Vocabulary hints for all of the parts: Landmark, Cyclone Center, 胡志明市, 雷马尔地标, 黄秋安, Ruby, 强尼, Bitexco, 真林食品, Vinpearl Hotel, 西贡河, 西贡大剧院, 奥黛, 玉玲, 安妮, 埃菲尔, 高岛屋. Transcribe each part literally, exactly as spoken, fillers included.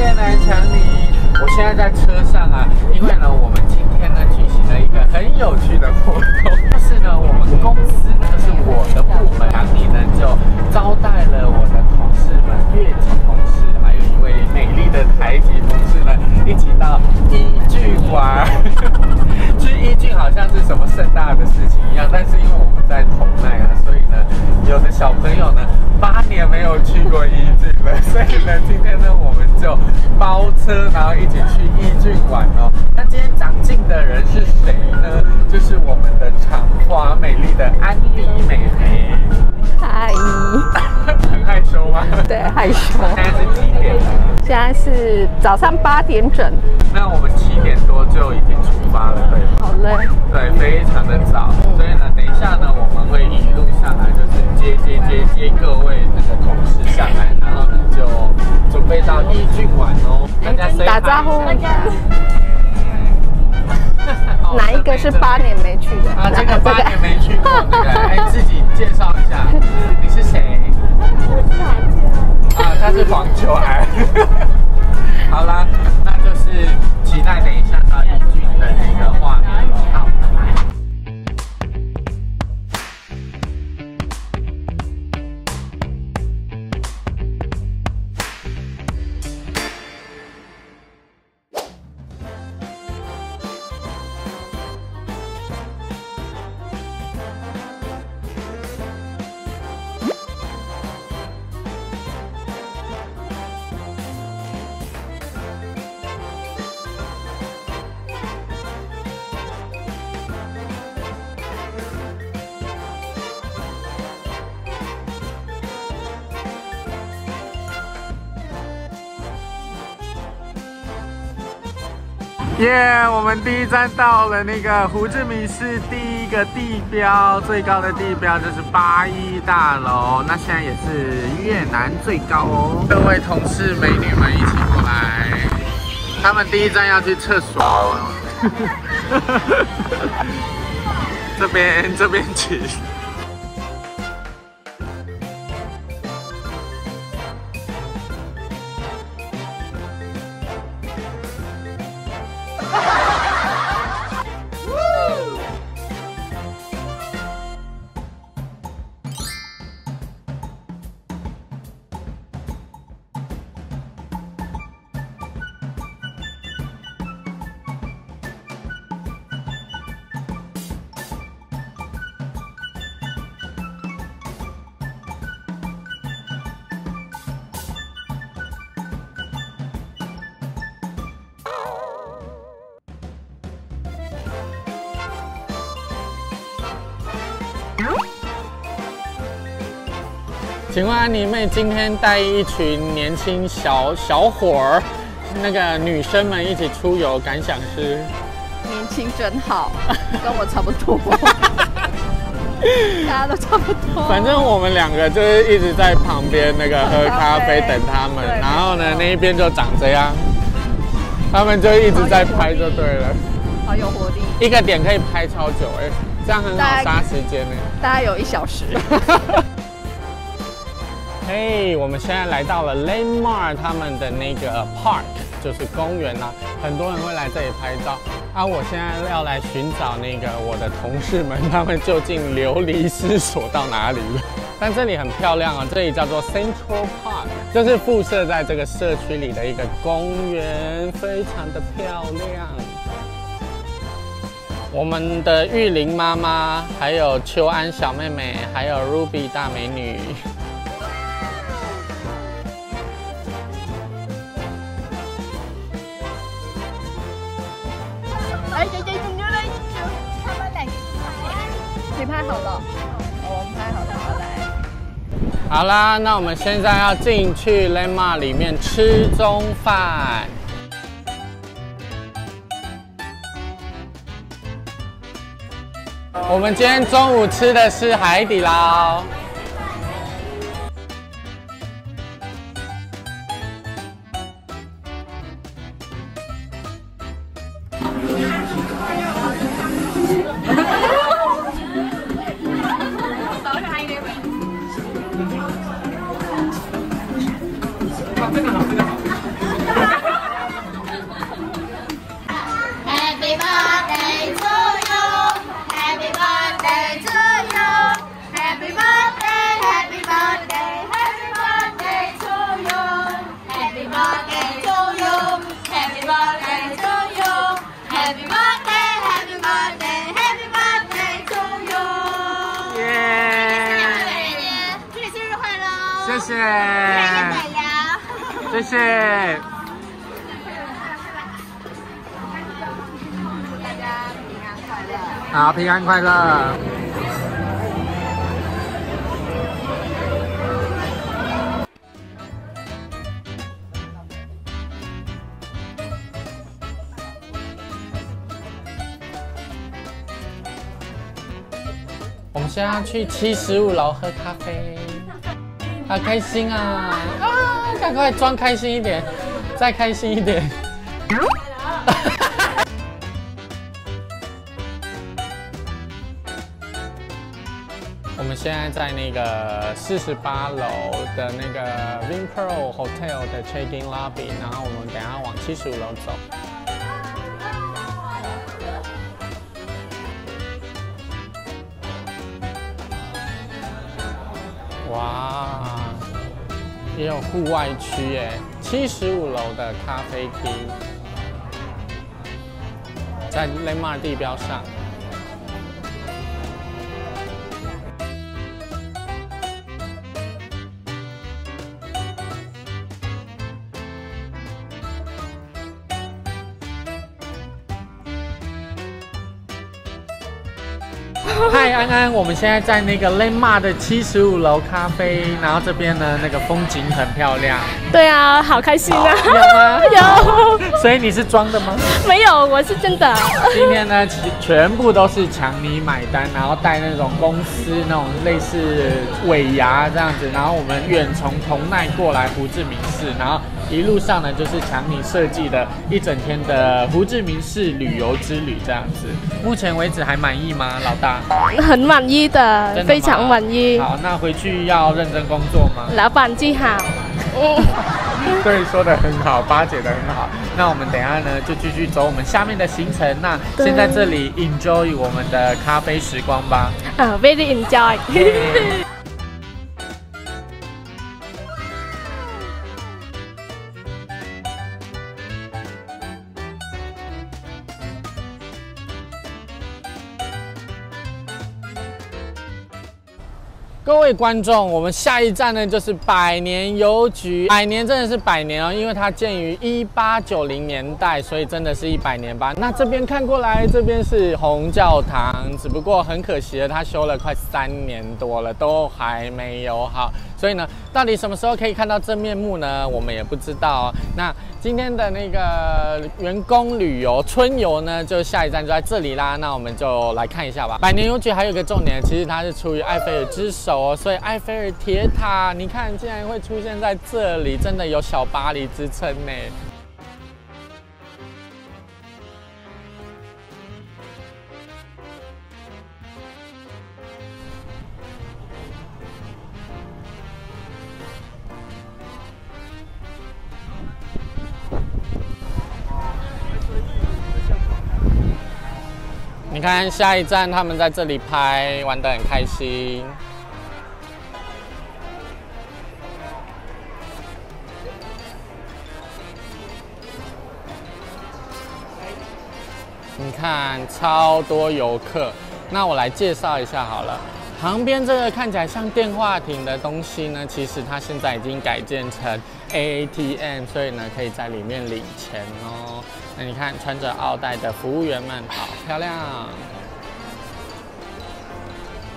越南强尼，我现在在车上啊，因为呢，我们今天呢举行了一个很有趣的活动，就是呢，我们公司就是我的部门，强尼呢就招待了我的同事们，越级同事，还有一位美丽的台籍同事呢，一起到一剧馆。去一剧好像是什么盛大的事情一样，但是因为我们在同奈啊，所以呢，有的小朋友呢八年没有去过一剧了，所以呢，今天呢我们就包车，然后一起去一剧玩哦。那今天长进的人是谁呢？就是我们的长花美丽的安妮妹妹。嗨，很害羞吗？对，害羞。现在是几点了？现在是早上八点整。那我们七点多就已经出发了，对吗？好累。对，非常的早。嗯、所以呢，等一下呢，我们会一路上来，就是接接接接各位那个同事下来，然后呢就准备到一剧馆哦。大家谁打招呼？哪一个是八年没去的？啊，这个八年没去过的，哎，自己介绍一下，你是谁？我是黄秋。啊，他是黄秋安。好啦，那就是期待等一下到一剧的那个画面了。好，拜拜。耶！ Yeah, 我们第一站到了那个胡志明市第一个地标，最高的地标就是八一大楼，那现在也是越南最高哦。各位同事美女们一起过来，他们第一站要去厕所。这边，这边请。请问安妮妹今天带一群年轻小小伙儿，那个女生们一起出游，感想是？年轻真好，跟我差不多，大家都差不多。反正我们两个就是一直在旁边那个喝咖啡等他们，然后呢那一边就长这样，他们就一直在拍就对了。好有活力，一个点可以拍超久哎、欸，这样很好杀时间呢、欸。大概有一小时。嘿， hey, 我们现在来到了 Landmark 他们的那个 park， 就是公园啦、啊，很多人会来这里拍照啊。我现在要来寻找那个我的同事们，他们究竟流离失所到哪里了？但这里很漂亮啊，这里叫做 Central Park， 就是附设在这个社区里的一个公园，非常的漂亮。我们的玉玲妈妈，还有秋安小妹妹，还有 Ruby 大美女。拍好了，我们拍好了，好来。好啦，那我们现在要进去 Landmark 里面吃中饭。我们今天中午吃的是海底捞。这个好，这个好。谢。谢谢。大家平安快乐。好，平安快乐。我们现在要去七十五楼喝咖啡，好开心啊！啊，赶快装开心一点，再开心一点。我们现在在那个四十八楼的那个 Vinpearl Hotel 的 check-in lobby， 然后我们等一下往七十五楼走。 哇，也有户外区耶！七十五楼的咖啡厅，在雷马尔地标上。嗨，安安，我们现在在那个雷马的七十五楼咖啡，然后这边呢，那个风景很漂亮。对啊，好开心啊！有吗？有。所以你是装的吗？没有，我是真的。今天呢，全部都是强尼买单，然后带那种公司那种类似尾牙这样子，然后我们远从同奈过来胡志明市，然后一路上呢就是强尼设计的一整天的胡志明市旅游之旅这样子。目前为止还满意吗，老大？ 很满意的，的非常满意。好，那回去要认真工作吗？老板最好。对，说的很好，巴姐的很好。那我们等一下呢，就继续走我们下面的行程。那先在这里 enjoy 我们的咖啡时光吧。啊、uh, ，very enjoy 各位观众，我们下一站呢就是百年邮局。百年真的是百年哦，因为它建于一八九零年代，所以真的是一百年吧。那这边看过来，这边是红教堂，只不过很可惜的，它修了快三年多了，都还没有好。所以呢，到底什么时候可以看到真面目呢？我们也不知道哦。那今天的那个员工旅游春游呢，就下一站就在这里啦。那我们就来看一下吧。百年邮局还有一个重点，其实它是出于埃菲尔之手。 所以埃菲尔铁塔，你看竟然会出现在这里，真的有小巴黎之称呢。你看下一站，他们在这里拍，玩得很开心。 你看，超多游客。那我来介绍一下好了。旁边这个看起来像电话亭的东西呢，其实它现在已经改建成 A T M， 所以呢可以在里面领钱哦。那你看，穿着奥黛的服务员们，好漂亮。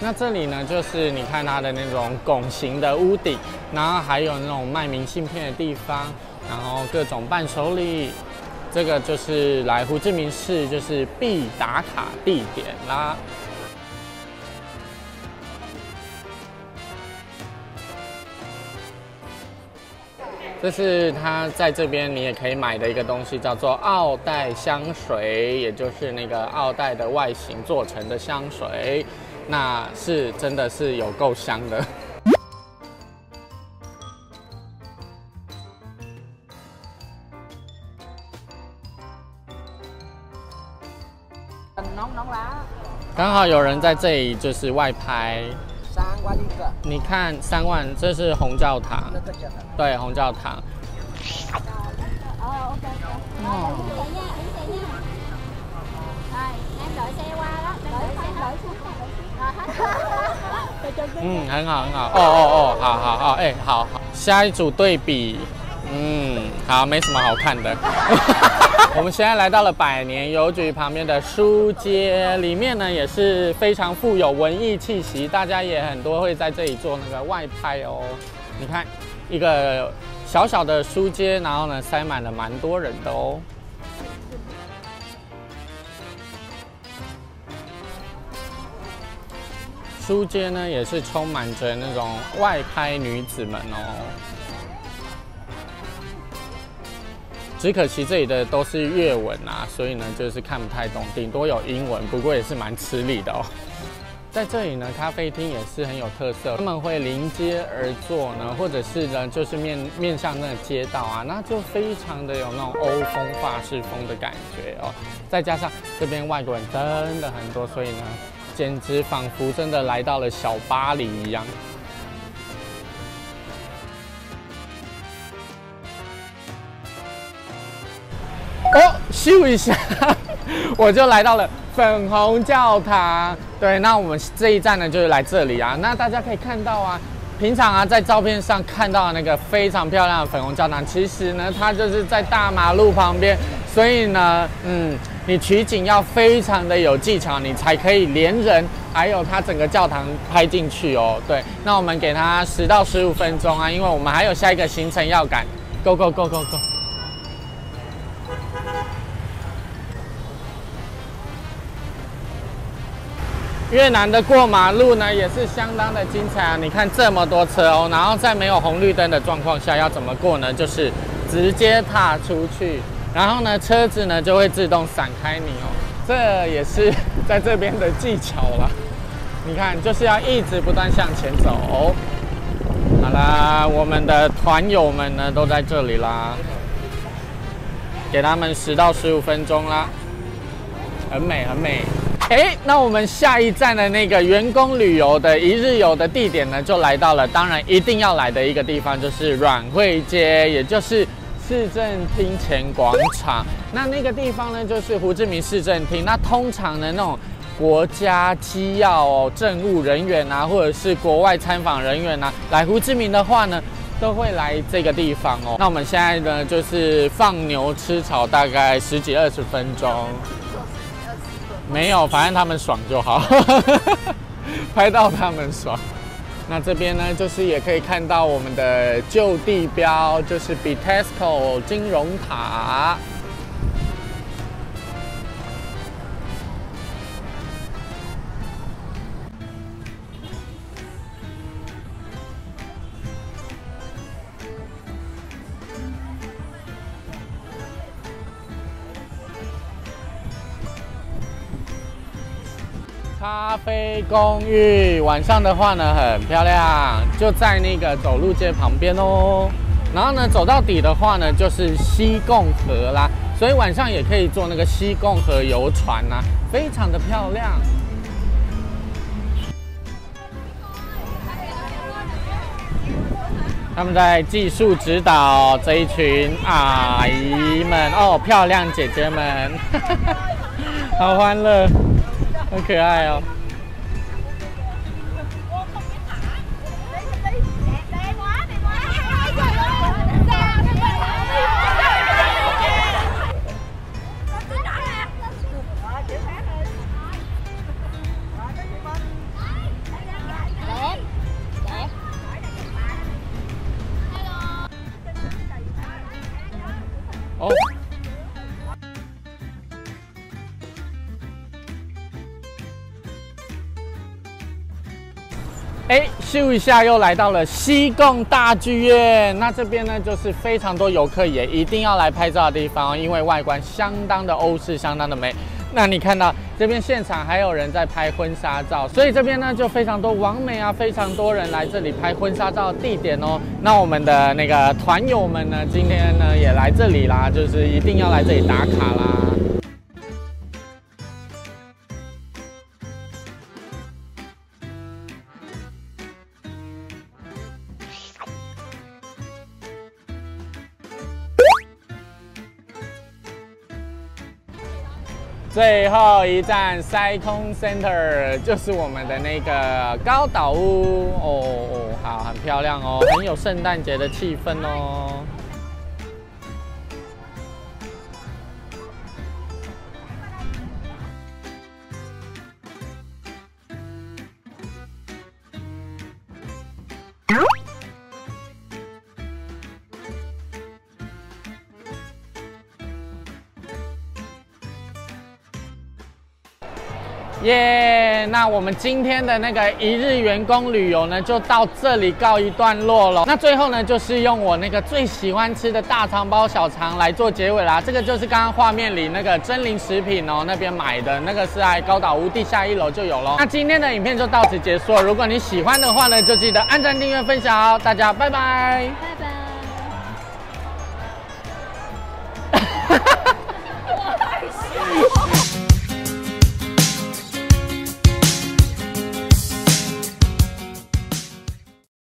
那这里呢，就是你看它的那种拱形的屋顶，然后还有那种卖明信片的地方，然后各种伴手礼。 这个就是来胡志明市就是必打卡地点啦。这是它在这边你也可以买的一个东西，叫做奥黛香水，也就是那个奥黛的外形做成的香水，那是真的是有够香的。 刚好有人在这里，就是外拍。三万一个。你看，三万，这是红教堂。对，红教堂。哦，嗯，很好很好，哦哦哦，好好好，哎、欸，好好，下一组对比，嗯，好，没什么好看的。我们现在来到了百年邮局旁边的书街，里面呢也是非常富有文艺气息，大家也很多会在这里做那个外派哦。你看，一个小小的书街，然后呢塞满了蛮多人的哦。 书街呢，也是充满着那种外拍女子们哦。只可惜这里的都是粤文啊，所以呢就是看不太懂，顶多有英文，不过也是蛮吃力的哦。在这里呢，咖啡厅也是很有特色，他们会临街而坐呢，或者是呢就是面面向那个街道啊，那就非常的有那种欧风、法式风的感觉哦。再加上这边外国人真的很多，所以呢。 简直仿佛真的来到了小巴黎一样。哦，咻一下，我就来到了粉红教堂。对，那我们这一站呢，就是来这里啊。那大家可以看到啊，平常啊在照片上看到的那个非常漂亮的粉红教堂，其实呢它就是在大马路旁边，所以呢，嗯。 你取景要非常的有技巧，你才可以连人还有它整个教堂拍进去哦。对，那我们给它十到十五分钟啊，因为我们还有下一个行程要赶。Go go go go go！ 越南的过马路呢也是相当的精彩啊，你看这么多车哦，然后在没有红绿灯的状况下要怎么过呢？就是直接踏出去。 然后呢，车子呢就会自动闪开你哦，这也是在这边的技巧啦。你看，就是要一直不断向前走哦。好啦，我们的团友们呢都在这里啦，给他们十到十五分钟啦，很美很美。哎，那我们下一站的那个员工旅游的一日游的地点呢，就来到了，当然一定要来的一个地方就是阮惠街，也就是。 市政厅前广场，那那个地方呢，就是胡志明市政厅。那通常的那种国家机要、哦、政务人员啊，或者是国外参访人员啊，来胡志明的话呢，都会来这个地方哦。那我们现在呢，就是放牛吃草，大概十几二十分钟。没有，反正他们爽就好，拍到他们爽。 那这边呢，就是也可以看到我们的旧地标，就是 Bitexco 金融塔。咖啡公寓晚上的话呢，很漂亮，就在那个走路街旁边哦。然后呢，走到底的话呢，就是西贡河啦，所以晚上也可以坐那个西贡河游船呐、啊，非常的漂亮。他们在技术指导这一群阿姨们哦，漂亮姐姐们，好欢乐。 很可爱哦！哦。 哎，咻一下又来到了西贡大剧院。那这边呢，就是非常多游客也一定要来拍照的地方哦，因为外观相当的欧式，相当的美。那你看到这边现场还有人在拍婚纱照，所以这边呢就非常多网美啊，非常多人来这里拍婚纱照的地点哦。那我们的那个团友们呢，今天呢也来这里啦，就是一定要来这里打卡啦。最后一站 Cyclone Center 就是我们的那个高岛屋哦，好，很漂亮哦，很有圣诞节的气氛哦。 耶！ Yeah, 那我们今天的那个一日员工旅游呢，就到这里告一段落了。那最后呢，就是用我那个最喜欢吃的大肠包小肠来做结尾啦。这个就是刚刚画面里那个真林食品哦那边买的，那个是在高岛屋地下一楼就有咯。那今天的影片就到此结束了。如果你喜欢的话呢，就记得按赞、订阅、分享哦。大家拜拜。